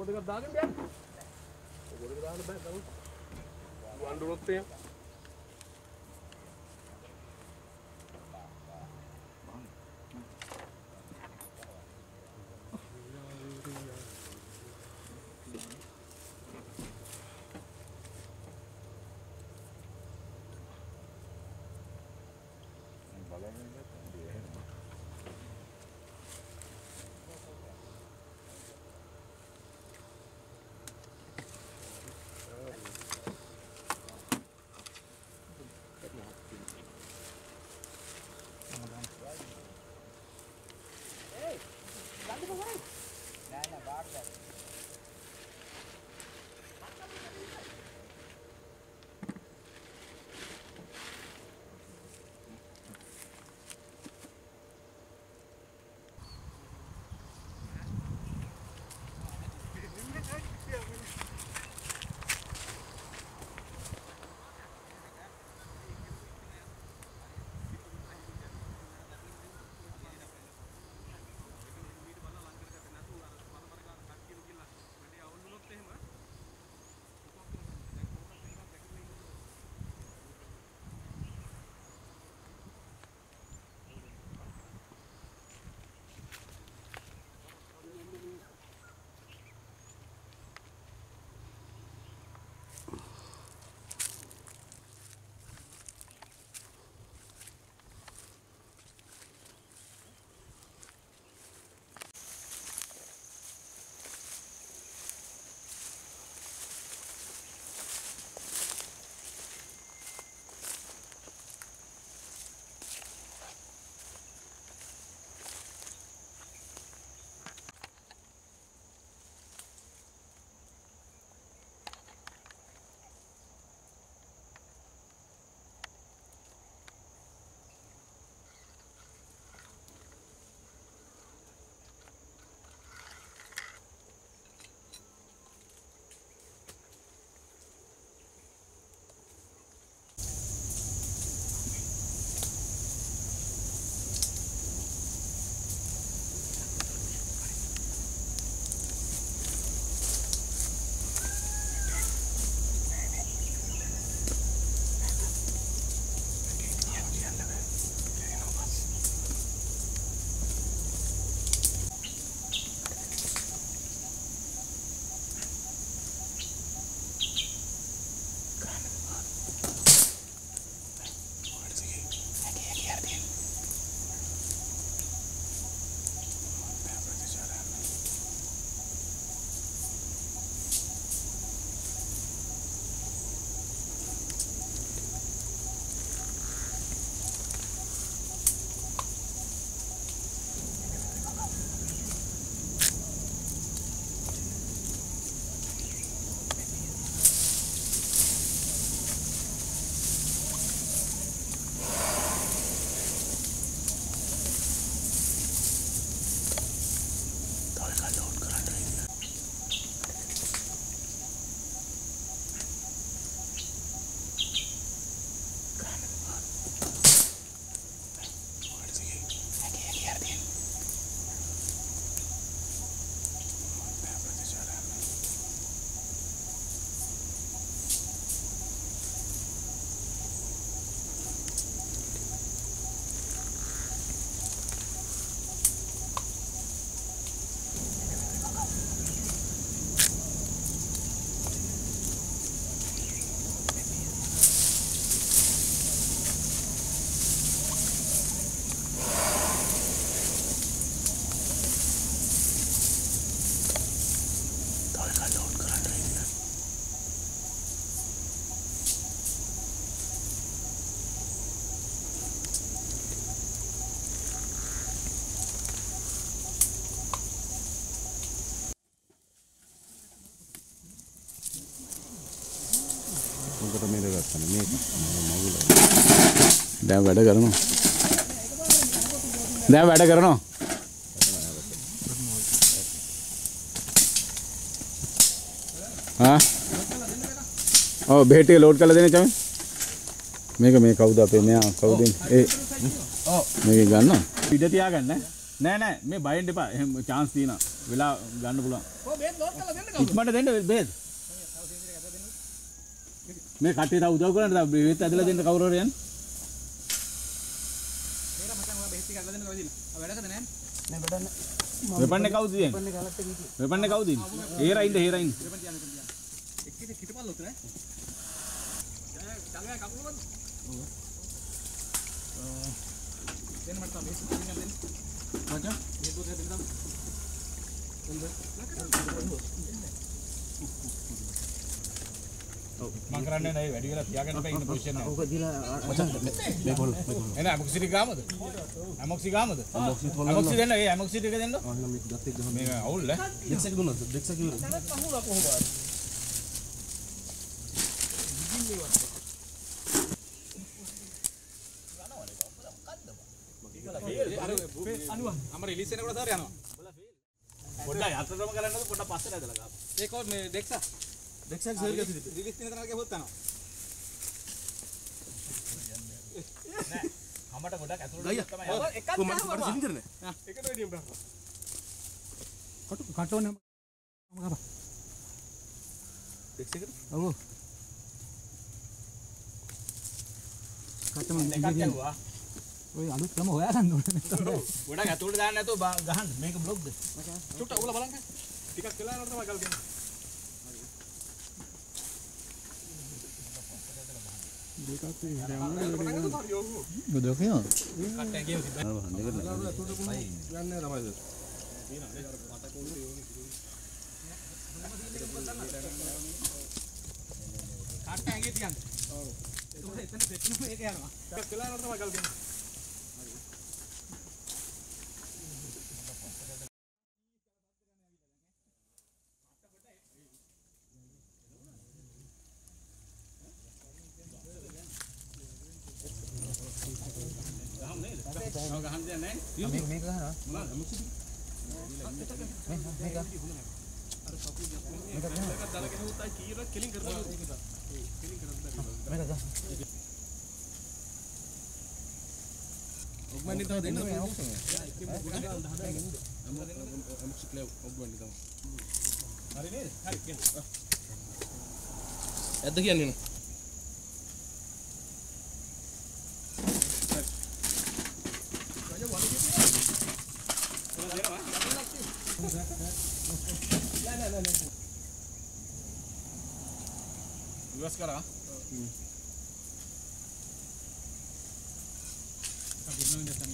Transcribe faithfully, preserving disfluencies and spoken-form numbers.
Over the garden bed? Over the garden bed, though. One road there. Damn better, Garano. Damn better, Garano. Huh? Oh, Betty, load color than it. Make a make out the penna, cow in. Oh, make a gun. Peter Tiagan, Nana, may buy him chance dinner. Villa Gandula. It's better than the bed. Make a tea out of the cover in. Weapon the cows in. Weapon the cows in. Here in the hearing. Makarana nahi, very well. I can pay in the position. I am oxygen. I am oxygen. I am oxygen. I am oxygen. I am oxygen. I am oxygen. I am Next time, sir, release करने के बोलता ना। ना, हमारा बोला क्या तोड़ा? एक काम करने। एक तो ये डीप डालो। काटो, काटो ना। हम कहाँ बा? देख सकते हो? अबो। काटो में निकालते हुआ। वही आलू कम हो गया था ना। बोला क्या तोड़ जाना तो गाहन मेक ब्लॉग दे। छोटा बोला बालंग है। टिका किला ना तो बाल के। देखा तो ये हमने वो देखा है कट्टे के उसी पे कट्टे के दिया तो इतने देखने को एक यार ना चला ना तो मगल के killing कर रहा है killing कर रहा है मेरा जा अगवानी तो देना है हम हम सिक्ले अगवानी तो अरे नहीं अरे क्या ऐसा क्या नहीं करा हम कितना